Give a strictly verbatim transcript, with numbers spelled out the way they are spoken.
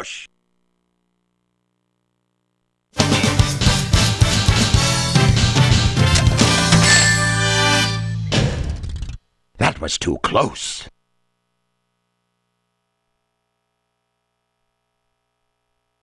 Push! That was too close.